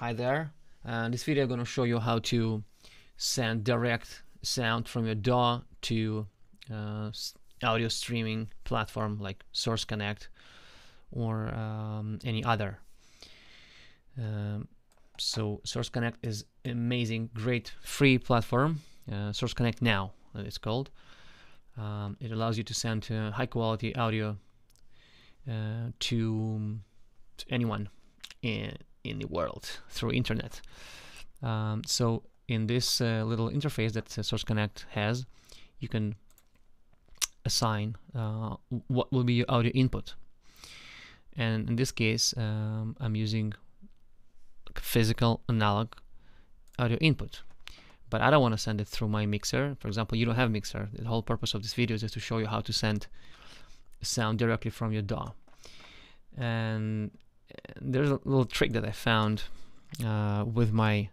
Hi there. In this video I'm going to show you how to send direct sound from your DAW to audio streaming platform like Source Connect or any other. So Source Connect is an amazing, great free platform. Source Connect Now it's called. It allows you to send high quality audio to anyone in the world through internet. So in this little interface that Source Connect has, you can assign what will be your audio input, and in this case I'm using physical analog audio input, but I don't want to send it through my mixer. For example, you don't have mixer. The whole purpose of this video is just to show you how to send sound directly from your DAW. And there's a little trick that I found with my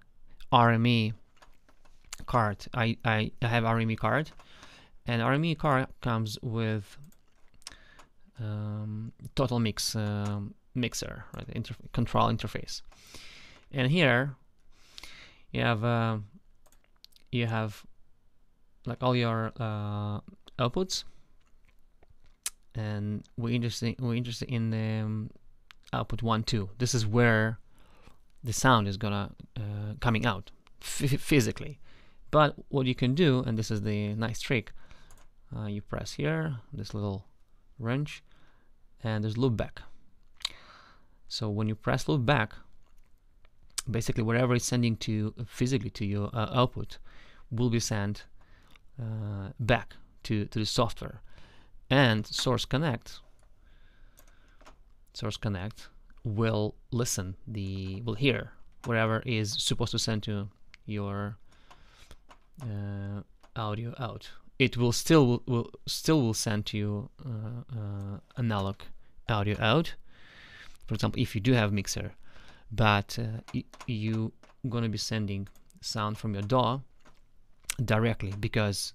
RME card. I have RME card, and RME card comes with TotalMix mixer, right? Control interface. And here you have like all your outputs, and we're interested in the output 1, 2. This is where the sound is gonna coming out physically. But what you can do, and this is the nice trick, you press here this little wrench, and there's loop back. So when you press loop back, basically whatever is sending to physically to your output will be sent back to the software. And Source Connect will listen, will hear whatever is supposed to send to your audio out. It will still send to you analog audio out. For example, if you do have mixer, but you're gonna be sending sound from your DAW directly, because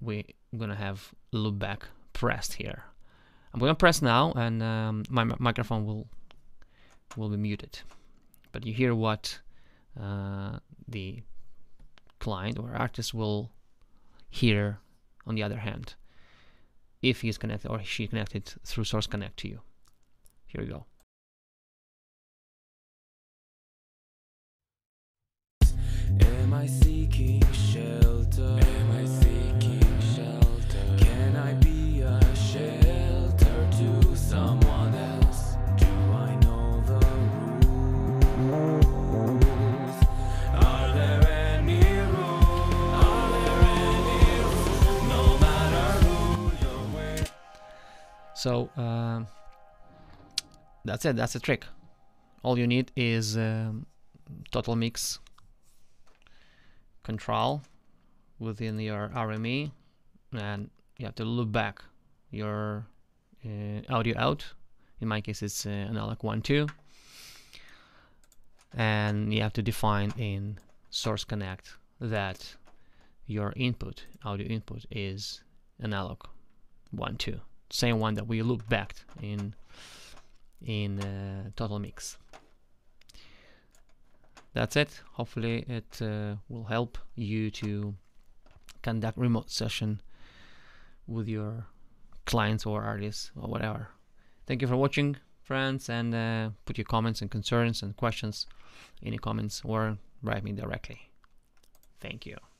we're gonna have loop back pressed here. I'm gonna press now, and my microphone will be muted, but you hear what the client or artist will hear on the other hand, if he is connected or she connected through Source Connect to you. Here we go. Am I seeking shelter? Am I seeking shelter? Can I be a shelter to someone else? Do I know the rules? Are there any rules? Are there any rules? No matter who you're with. So, that's it. That's the trick. All you need is TotalMix control within your RME, and you have to loop back your audio out. In my case, it's analog 1, 2, and you have to define in Source Connect that your input, audio input, is analog 1, 2, same one that we looped back in TotalMix. That's it. Hopefully it will help you to conduct remote session with your clients or artists or whatever. Thank you for watching, friends, and put your comments and concerns and questions in the comments, or write me directly. Thank you.